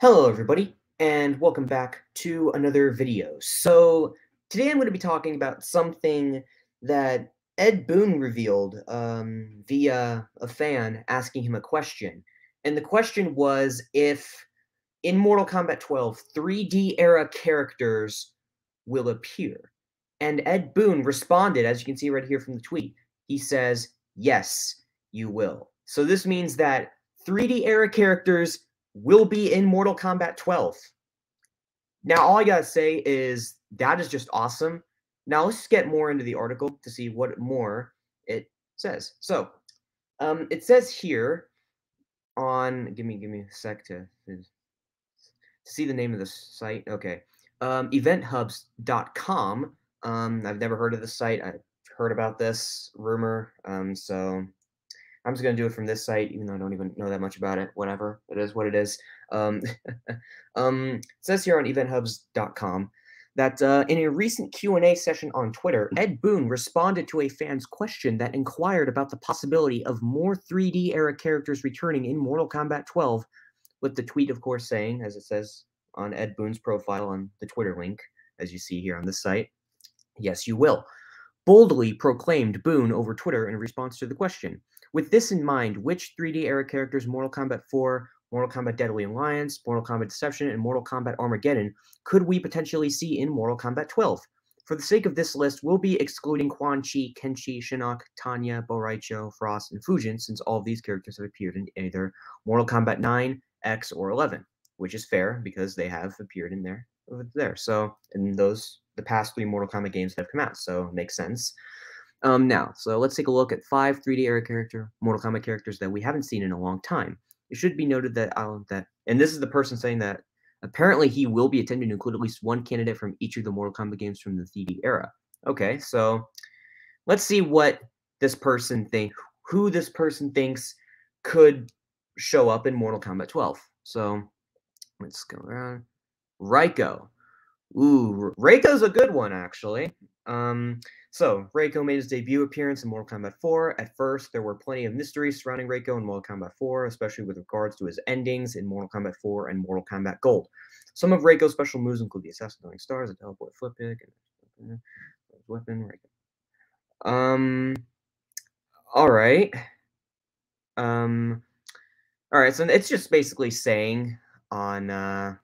Hello everybody, and welcome back to another video. So today I'm going to be talking about something that Ed Boon revealed via a fan asking him a question. And the question was if in Mortal Kombat 12, 3D era characters will appear. And Ed Boon responded, as you can see right here from the tweet, he says, yes, you will. So this means that 3D era characters will be in Mortal Kombat 12. Now, all I gotta say is that is just awesome. Now, let's get more into the article to see what more it says. So, it says here on... Give me a sec to see the name of the site. Okay. Eventhubs.com. I've never heard of the site. I've heard about this rumor, so... I'm just going to do it from this site, even though I don't even know that much about it. Whatever. It is what it is. It says here on eventhubs.com that in a recent Q&A session on Twitter, Ed Boon responded to a fan's question that inquired about the possibility of more 3D-era characters returning in Mortal Kombat 12, with the tweet, of course, saying, as it says on Ed Boon's profile on the Twitter link, as you see here on this site, yes, you will. Boldly proclaimed Boon over Twitter in response to the question. With this in mind, which 3D-era characters Mortal Kombat 4, Mortal Kombat Deadly Alliance, Mortal Kombat Deception, and Mortal Kombat Armageddon could we potentially see in Mortal Kombat 12? For the sake of this list, we'll be excluding Quan Chi, Kenshi, Shinnok, Tanya, Bo Raicho, Frost, and Fujin, since all of these characters have appeared in either Mortal Kombat 9, X, or 11, which is fair because they have appeared in there. So, in those, the past three Mortal Kombat games that have come out, so it makes sense. Now, so let's take a look at 5 3D-era Mortal Kombat characters that we haven't seen in a long time. It should be noted that, and this is the person saying that, apparently he will be attempting to include at least one candidate from each of the Mortal Kombat games from the 3D era. Okay, so let's see what this person thinks, who this person thinks could show up in Mortal Kombat 12. So, let's go around. Reiko. Ooh, Reiko's a good one, actually. So, Reiko made his debut appearance in Mortal Kombat 4. At first, there were plenty of mysteries surrounding Reiko in Mortal Kombat 4, especially with regards to his endings in Mortal Kombat 4 and Mortal Kombat Gold. Some of Reiko's special moves include the Assassinating Stars, a teleport flip pick, and weapon, Reiko. Alright. Alright, so it's just basically saying on,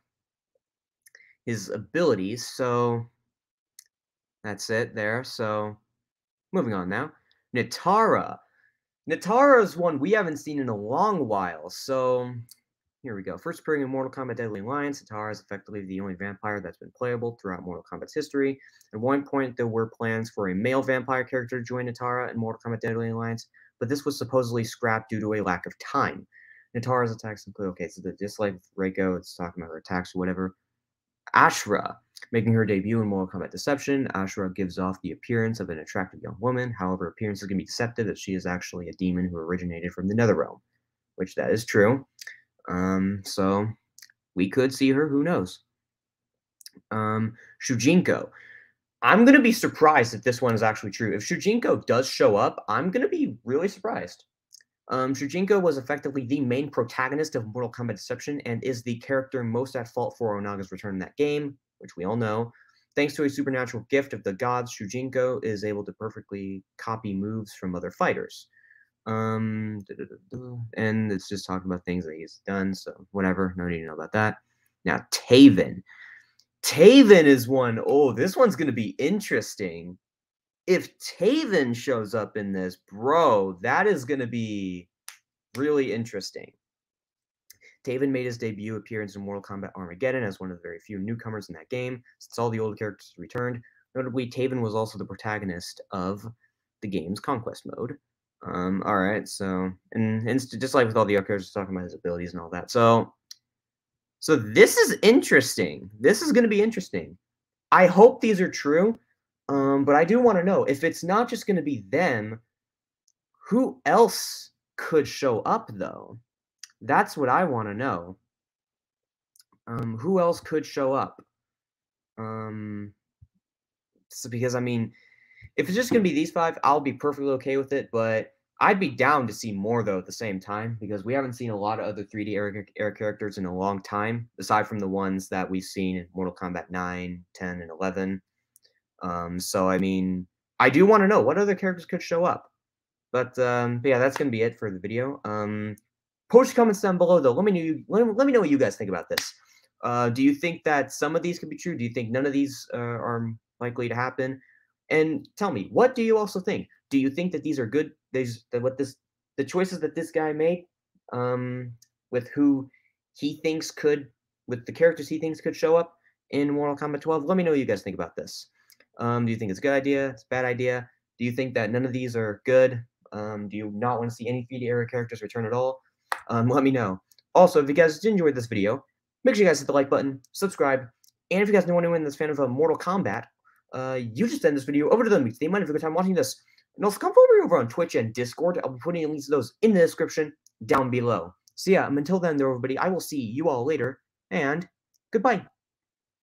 his abilities, so... That's it there. So moving on now. Nitara. Nitara's one we haven't seen in a long while. So here we go. First appearing in Mortal Kombat Deadly Alliance, Nitara is effectively the only vampire that's been playable throughout Mortal Kombat's history. At one point, there were plans for a male vampire character to join Nitara in Mortal Kombat Deadly Alliance, but this was supposedly scrapped due to a lack of time. Nitara's attacks include, okay, so just like Reiko, it's talking about her attacks or whatever. Ashrah. Making her debut in Mortal Kombat Deception, Ashrah gives off the appearance of an attractive young woman. However, appearances can be deceptive as she is actually a demon who originated from the Netherrealm, which that is true. So we could see her, who knows. Shujinko. I'm going to be surprised if this one is actually true. If Shujinko does show up, I'm going to be really surprised. Shujinko was effectively the main protagonist of Mortal Kombat Deception and is the character most at fault for Onaga's return in that game, which we all know. Thanks to a supernatural gift of the gods, Shujinko is able to perfectly copy moves from other fighters. And it's just talking about things that he's done, so whatever, no need to know about that. Now, Taven. Taven is one, oh, this one's going to be interesting. If Taven shows up in this, bro, that is going to be really interesting. Taven made his debut appearance in Mortal Kombat Armageddon as one of the very few newcomers in that game, since all the old characters returned. Notably, Taven was also the protagonist of the game's Conquest mode. Alright, so... And just like with all the other characters, talking about his abilities and all that. So this is interesting. This is going to be interesting. I hope these are true, but I do want to know, if it's not just going to be them, who else could show up, though? That's what I want to know. Who else could show up? So because, I mean, if it's just going to be these 5, I'll be perfectly okay with it. But I'd be down to see more, though, at the same time, because we haven't seen a lot of other 3D era characters in a long time, aside from the ones that we've seen in Mortal Kombat 9, 10, and 11. So, I mean, I do want to know what other characters could show up. But yeah, that's going to be it for the video. Post your comments down below, though. Let me know what you guys think about this. Do you think that some of these could be true? Do you think none of these are likely to happen? And tell me, what do you also think? Do you think that these are good? The choices that this guy made, with who he thinks could, with the characters he thinks could show up in Mortal Kombat 12. Let me know what you guys think about this. Do you think it's a good idea? It's a bad idea? Do you think that none of these are good? Do you not want to see any 3D era characters return at all? Let me know. Also, if you guys did enjoy this video, make sure you guys hit the like button, subscribe, and if you guys don't want to win this fan of Mortal Kombat, you just send this video over to them because they might have a good time watching this. And also come follow me over on Twitch and Discord. I'll be putting links to those in the description down below. So yeah, until then, everybody, I will see you all later, and goodbye.